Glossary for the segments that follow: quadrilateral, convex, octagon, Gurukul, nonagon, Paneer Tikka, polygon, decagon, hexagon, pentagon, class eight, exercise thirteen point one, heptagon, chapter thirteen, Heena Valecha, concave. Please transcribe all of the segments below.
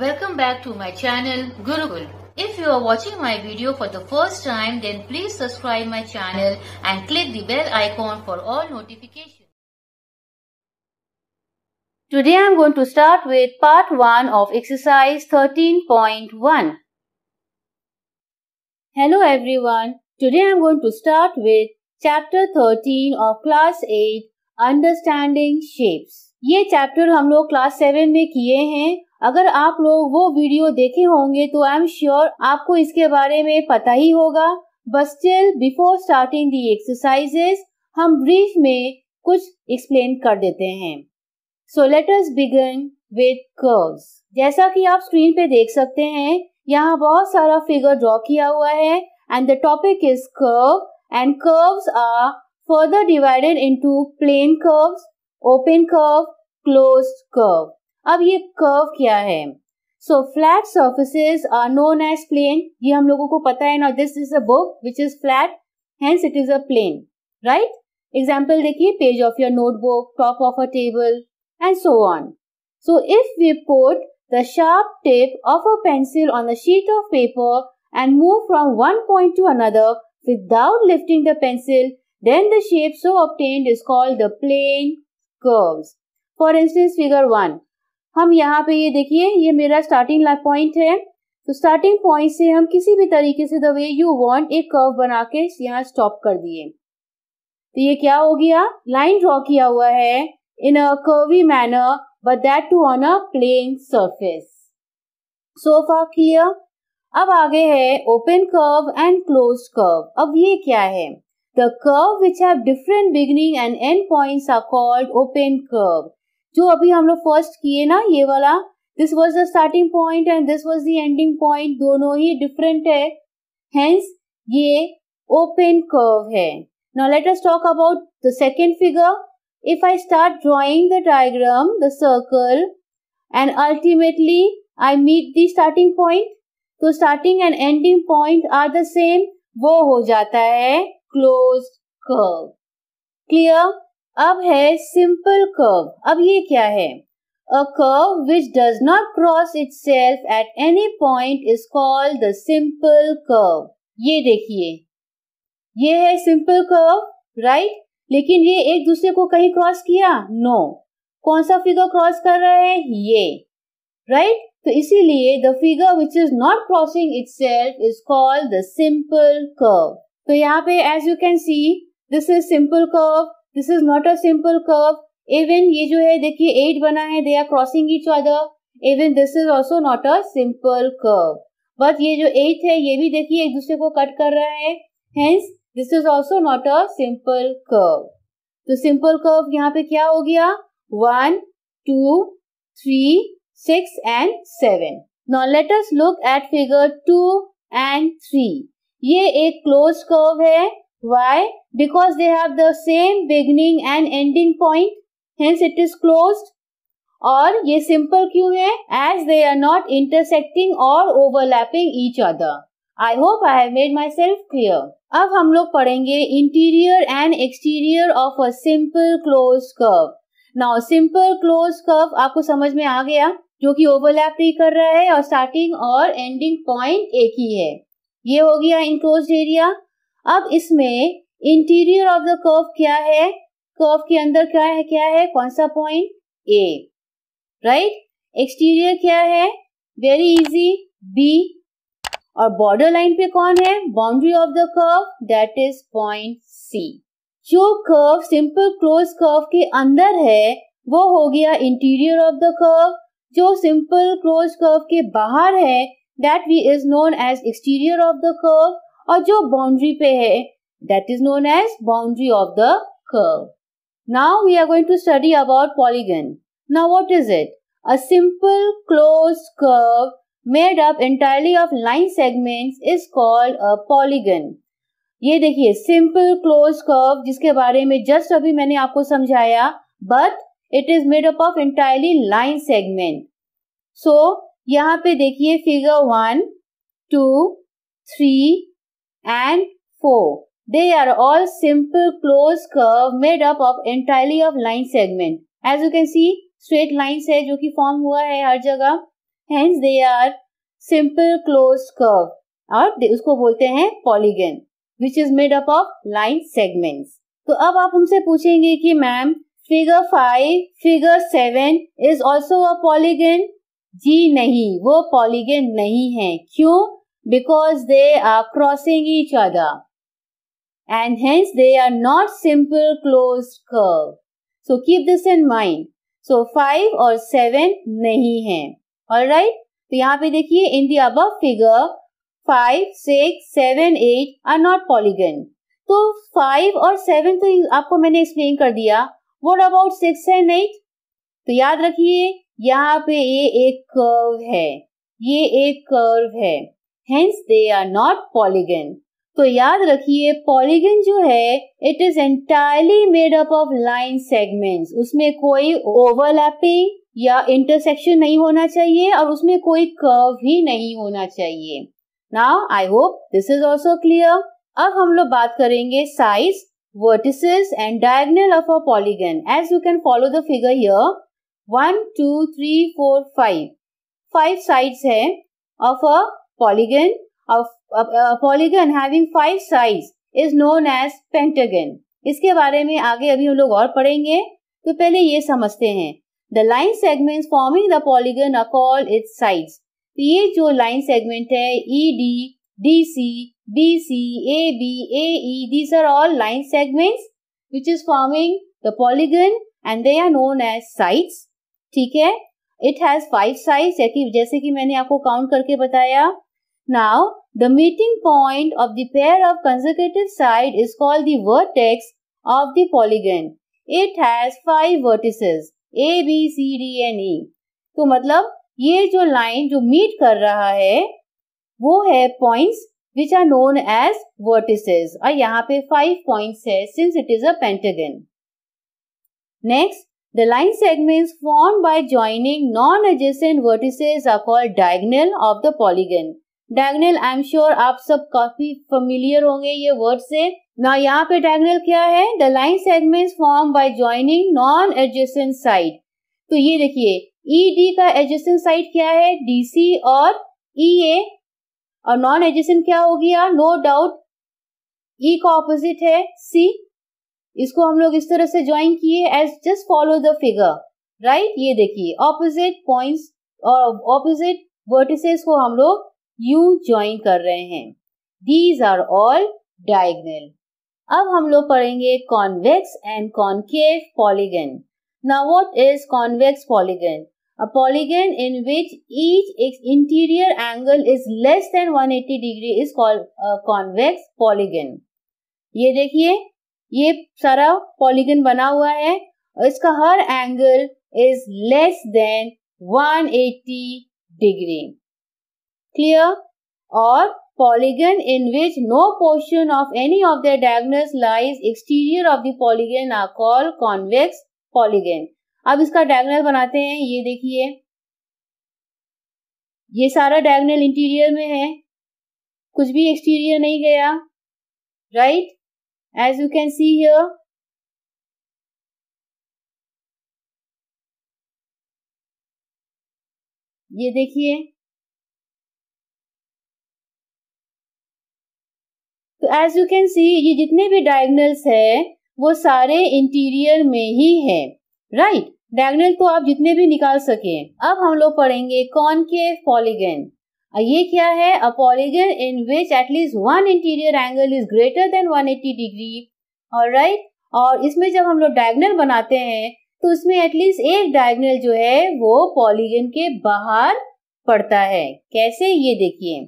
Welcome back to my channel Gurukul. If you are watching my video for the first time, then please subscribe my channel and click the bell icon for all notifications. Today I am going to start with part 1 of exercise 13.1. Hello everyone. Today I am going to start with chapter 13 of class 8 understanding shapes. ये chapter हम लोग class 7 में किए हैं. अगर आप लोग वो वीडियो देखे होंगे तो आई एम श्योर आपको इसके बारे में पता ही होगा. But still before starting the exercises हम ब्रीफ में कुछ एक्सप्लेन कर देते हैं. So let us begin with curves. जैसा कि आप स्क्रीन पे देख सकते हैं, यहाँ बहुत सारा फिगर ड्रॉ किया हुआ है and the topic is curve and curves are further divided into plane curves, open curve, closed curve. अब ये कर्व क्या है? So flat surfaces are known as plane. ये हम लोगों को पता है ना. This is a book which is flat, hence it is a plane, right? Example देखिए, page of your notebook, top of a table and so on. So if we put the sharp tip of a pencil on a sheet of paper and move from one point to another without lifting the pencil, then the shape so obtained is called the plane curves. For instance figure 1, हम यहाँ पे ये देखिए, ये मेरा starting point है. तो starting point से हम किसी भी तरीके से द वे यू वांट एक कर्व बना के यहाँ स्टॉप कर दिए. तो ये क्या हो गया? लाइन ड्रॉ किया हुआ है in a curvy manner but that too on a plane surface. So far clear. अब आगे है open curve and closed curve. अब ये क्या है? The curve which have different beginning and end points are called open curve. जो अभी हम लोग फर्स्ट किए ना, ये वाला, this was the starting point and this was the ending point, दोनों ही different है, hence ये open curve है. Now let us talk about the second figure. If I start drawing the diagram, the circle, and ultimately I meet the starting point, तो starting and ending point are the same, वो हो जाता है closed curve. Clear. अब है simple curve. अब ये क्या है? A curve which does not cross itself at any point is called the simple curve. ये देखिए, ये है सिंपल कर्व, राइट? लेकिन ये एक दूसरे को कहीं क्रॉस किया? नो. कौन सा फिगर क्रॉस कर रहा है? ये, राइट? तो इसीलिए the figure which is not crossing itself is called the simple curve. तो यहाँ पे as you can see, this is simple curve, this is not a simple curve. Even ये जो है देखिए, एट बना है, they are crossing each other. Even this is also not a simple curve. But ये जो एट है, ये भी देखिए एक दूसरे को कट कर रहा है, hence this is also not a simple curve. तो सिंपल कर्व यहाँ पे क्या हो गया? 1, 2, 3, 6 and 7. Now let us look at figure 2 and 3. ये एक क्लोज कर्व है. Why? Because they have the same beginning and ending point, hence it is closed. और ये सिंपल क्यों है? As they are not intersecting और overlapping each other. I hope I have made myself clear. अब हम लोग पढ़ेंगे interior and exterior of a simple close curve. Now simple close curve आपको समझ में आ गया, जो कि ओवरलैप नहीं कर रहा है और स्टार्टिंग और एंडिंग पॉइंट एक ही है. ये हो गया इनक्लोज्ड एरिया. अब इसमें इंटीरियर ऑफ द कर्व क्या है? कर्व के अंदर क्या है कौन सा पॉइंट? ए, राइट? एक्सटीरियर क्या है? Very easy, B. और बॉर्डर लाइन पे कौन है? Boundary of the curve, that is point C. जो कर्व सिंपल क्लोज कर्व के अंदर है वो हो गया इंटीरियर ऑफ द कर्व. जो सिंपल क्लोज कर्व के बाहर है that is known as exterior of the curve. और जो boundary पे है that is known as boundary of the curve. Now we are going to study about polygon. Now what is it? A simple closed curve made up entirely of line segments is called a polygon. ये देखिए simple closed curve जिसके बारे में just अभी मैंने आपको समझाया, but it is made up of entirely line segment. So यहाँ पे देखिए figure 1, 2, 3 and 4. They are all simple closed curve made up of entirely of line segment. As you can see, straight lines है जो कि form हुआ है हर जगह. hence they are simple closed curve और उसको बोलते हैं polygon which is made up of line segments. तो अब आप हमसे पूछेंगे कि ma'am figure 5, figure 7 is also a polygon. जी नहीं, वो पॉलीगन नहीं है. क्यों? Because they are crossing each other and hence they are not simple closed curve. So keep this in mind. So 5 और 7 नहीं है. ऑलराइट, तो यहाँ पे देखिए in the above figure 5, 6, 7, 8 are not polygon. तो 5 और 7 तो आपको मैंने एक्सप्लेन कर दिया. What about 6 and 8? तो याद रखिए यहाँ पे ये एक कर्व है, ये एक कर्व है. Hence they are not polygon. तो याद रखिए पॉलीगन जो है it is entirely made up of line segments. उसमें कोई overlapping या intersection नहीं होना चाहिए और उसमें कोई कर्व ही नहीं होना चाहिए. Now I hope this is also clear. अब हम लोग बात करेंगे size, vertices and diagonal of a polygon. As you can follow the figure here, 1, 2, 3, 4, 5. 5 sides है of a polygon. Of a polygon having 5 sides is known as pentagon. इसके बारे में आगे अभी हम लोग और पढ़ेंगे. तो पहले ये समझते हैं the line segments forming the polygon are called its sides. तो ये जो line segment है ED, DC, BC, AB, AE, these are all line segments which is forming the polygon and they are known as sides. ठीक है, it has 5 sides जैसे कि मैंने आपको काउंट करके बताया. Now the meeting point of the pair of consecutive sides is called the vertex of the polygon. It has 5 vertices A, B, C, D and E. तो मतलब ये जो लाइन जो मीट कर रहा है वो है points which are known as vertices. और यहाँ पे 5 points है since it is a pentagon. Next, the line segments formed by joining non-adjacent vertices are called diagonal of the polygon. Diagonal, I'm sure आप सब काफी familiar होंगे ये word से. ना यहाँ पे diagonal क्या है? The line segments formed by joining non-adjacent side. तो ये देखिए ED का adjacent side क्या है? DC और EA. और नॉन एडजेसेंट क्या हो गया? नो डाउट ई का ऑपोजिट है सी. इसको हम लोग इस तरह से ज्वाइन किए as just follow the figure. Right, ये देखिए ऑपोजिट पॉइंट्स और ऑपोजिट वर्टिसेस को हम लोग यू ज्वाइन कर रहे हैं. These are all diagonal. अब हम लोग पढ़ेंगे convex and concave polygon. Now what is convex polygon? A polygon in which each interior angle is less than 180 degree is called a convex polygon. ये देखिए ये सारा पॉलीगन बना हुआ है और इसका हर angle is less than 180 degree. Clear? और polygon in which no portion of any of the diagonals lies exterior of the polygon are called convex polygon. अब इसका डायगोनल बनाते हैं. ये देखिए ये सारा डायगोनल इंटीरियर में है, कुछ भी एक्सटीरियर नहीं गया. Right, as you can see here. ये देखिए तो एज यू कैन सी ये जितने भी डायगोनल्स है वो सारे इंटीरियर में ही है. राइट डायगोनल तो आप जितने भी निकाल सके. अब हम लोग पढ़ेंगे कॉनकेव पॉलीगन. ये क्या है? A polygon in which at least one interior angle is greater than 180 degree. Alright, और इसमें जब हम लोग डायगोनल बनाते हैं तो इसमें एटलीस्ट एक डायगोनल जो है वो पॉलीगन के बाहर पड़ता है. कैसे? ये देखिए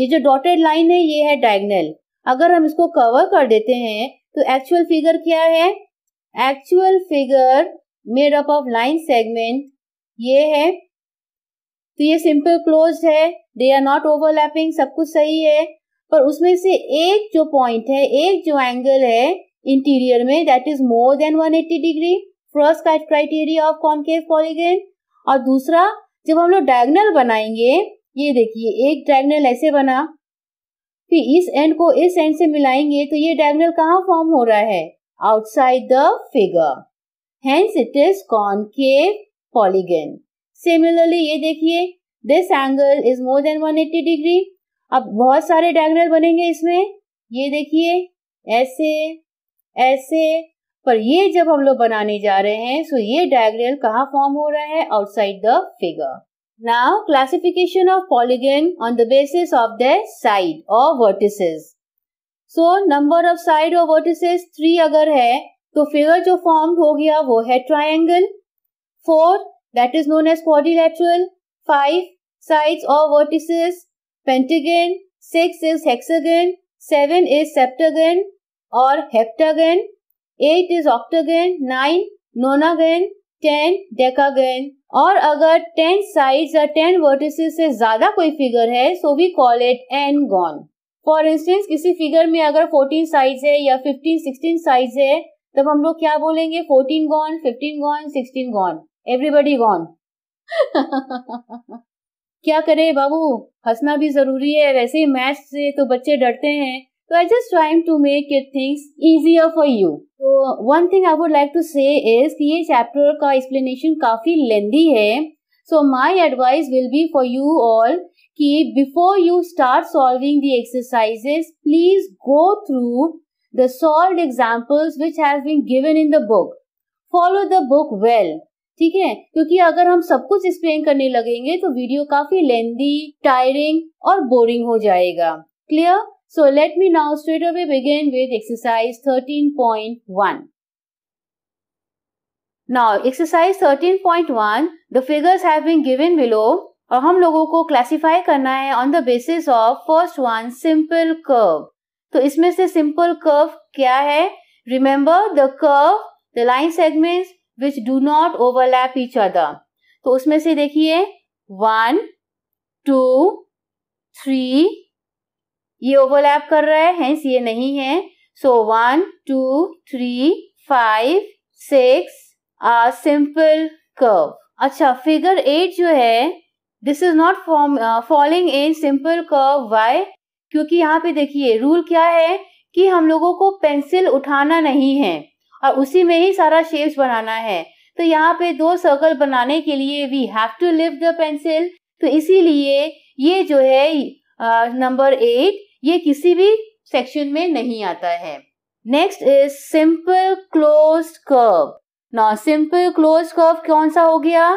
ये जो डॉटेड लाइन है ये है डायगोनल. अगर हम इसको कवर कर देते हैं तो एक्चुअल फिगर क्या है? Actual figure made up of line segment ये है. तो ये सिंपल क्लोज्ड है, दे आर नॉट ओवरलैपिंग, सब कुछ सही है. पर उसमें से एक जो पॉइंट है, एक जो एंगल है इंटीरियर में, that is more than 180 degree. First criteria of concave polygon. और दूसरा, जब हम लोग डायगोनल बनाएंगे ये देखिए एक डायगोनल ऐसे बना, फिर इस एंड को इस एंड से मिलाएंगे तो ये डायगोनल कहाँ फॉर्म हो रहा है? Outside the figure. Hence it is concave polygon. Similarly ये देखिए this angle is more than 180 degree. अब बहुत सारे डायगोनल बनेंगे इसमें, ये देखिए ऐसे ऐसे, पर ये जब हम लोग बनाने जा रहे हैं सो ये डायगोनल कहाँ फॉर्म हो रहा है, outside the figure. Now classification of polygon on the basis of their side और vertices. So number of side और वर्टिसेस 3 अगर है तो फिगर जो फॉर्म हो गया वो है triangle. 4 that is known as quadrilateral. 5 sides और vertices pentagon. 6 is hexagon. 7 is septagon और heptagon. 8 is octagon. 9 nonagon. 10 decagon. और अगर 10 साइड्स या 10 वर्टिसेस से ज्यादा कोई फिगर है so we call it n gon. For instance किसी फिगर में अगर 14 साइड्स है या 15-16 साइड्स है तब हम लोग क्या बोलेंगे, 14 gon, 15 gon, 16 gon, everybody gone. क्या करें बाबू, हंसना भी जरूरी है, वैसे ही मैथ से तो बच्चे डरते हैं। तो I just trying to make it things easier for you. तो one thing I would like to say is कि ये चैप्टर का एक्सप्लेनेशन काफी लेंदी है। So my advice will be for you all कि before you start solving the exercises please go through the solved examples which has been given in the book. Follow the book well. ठीक है, क्योंकि अगर हम सब कुछ explain करने लगेंगे तो वीडियो काफी लेंथी, टायरिंग और बोरिंग हो जाएगा। Clear? So let me now straight away begin with exercise 13.1. Now exercise 13.1 the figures have been given below और हम लोगों को क्लासिफाई करना है on the basis of first one simple curve. तो इसमें से सिंपल कर्व क्या है, remember the curve the line segments which do not overlap each other. तो उसमें से देखिए 1 2 3 ये ओवरलैप कर रहा है, हेंस ये नहीं है। So 1 2 3 5 6 are simple curve. अच्छा फिगर 8 जो है this is not falling in simple curve. Why? क्योंकि यहाँ पे देखिए रूल क्या है कि हम लोगों को पेंसिल उठाना नहीं है और उसी में ही सारा शेप्स बनाना है। तो यहाँ पे दो सर्कल बनाने के लिए we have to lift the pencil. तो इसीलिए ये जो है नंबर 8 ये किसी भी सेक्शन में नहीं आता है। Next is simple closed curve. Now simple closed curve कौन सा हो गया,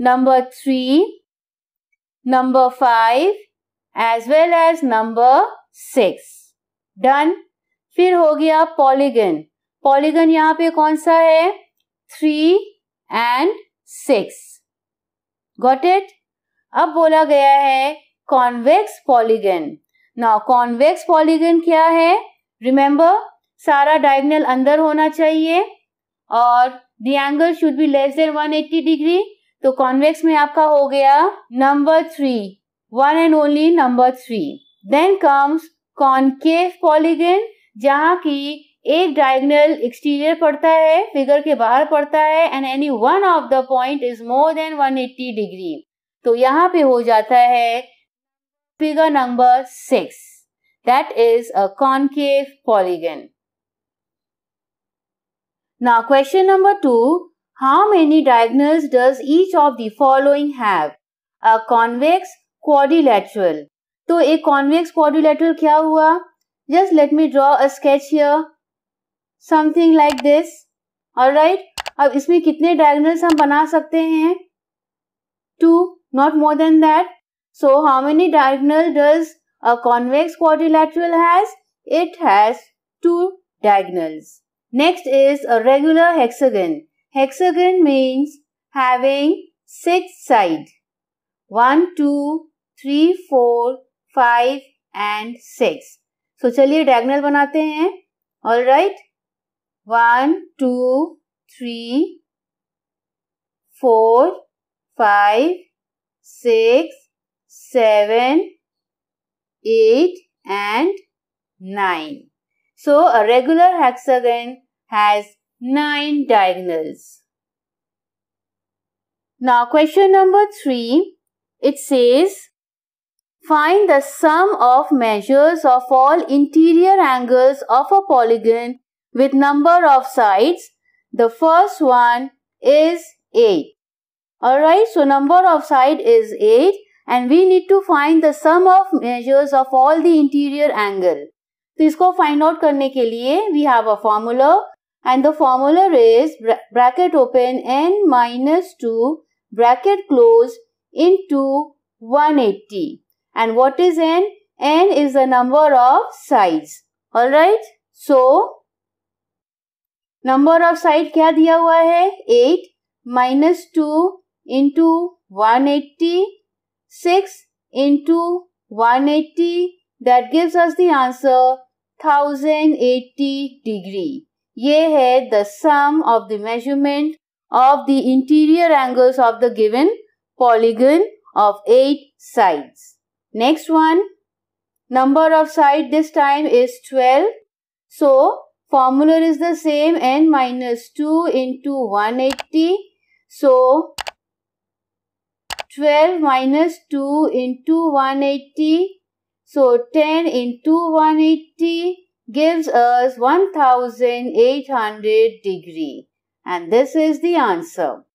number 3, number 5 as well as number 6. Done. फिर हो गया पॉलीगन। पॉलीगन यहाँ पे कौन सा है, 3 and 6. Got it? अब बोला गया है convex polygon. Now convex polygon क्या है, रिमेम्बर सारा डायगोनल अंदर होना चाहिए और the angle should be less than 180 degree. तो कॉन्वेक्स में आपका हो गया number 3, one and only number 3. Then comes concave polygon जहाँ की एक डायगोनल एक्सटीरियर पड़ता है, फिगर के बाहर पड़ता है and any one of the point is more than 180 degree. तो यहाँ पे हो जाता है figure number 6, that is a concave polygon. Now question number 2, how many diagonals does each of the following have, a convex quadrilateral. तो एक convex quadrilateral क्या हुआ, just let me draw a sketch here something like this. Alright, अब इसमें कितने diagonals हम बना सकते हैं, 2, not more than that. So how many diagonal does a convex quadrilateral has, it has 2 diagonals. Next is a regular hexagon. Hexagon means having 6 side, 1 2 3 4 5 and 6. So चलिए diagonal बनाते हैं। All right, 1 2 3 4 5 6 7 8 and 9. So a regular hexagon has 9 diagonals. Now question number 3, it says find the sum of measures of all interior angles of a polygon with number of sides. The first one is 8. All right, so number of side is 8 and we need to find the sum of measures of all the interior angle. तो इसको find out करने के लिए we have a formula and the formula is bracket open n minus two bracket close into 180 and what is n? n is the number of sides. All right? So number of side क्या दिया हुआ है 8 minus 2 into 180 6 into 180 that gives us the answer 1080 degree. ये है the sum of the measurement of the interior angles of the given polygon of 8 sides. Next one, number of side this time is 12. So formula is the same n minus 2 into 180. So 12 minus 2 into 180. So 10 into 180 gives us 1800 degree, and this is the answer.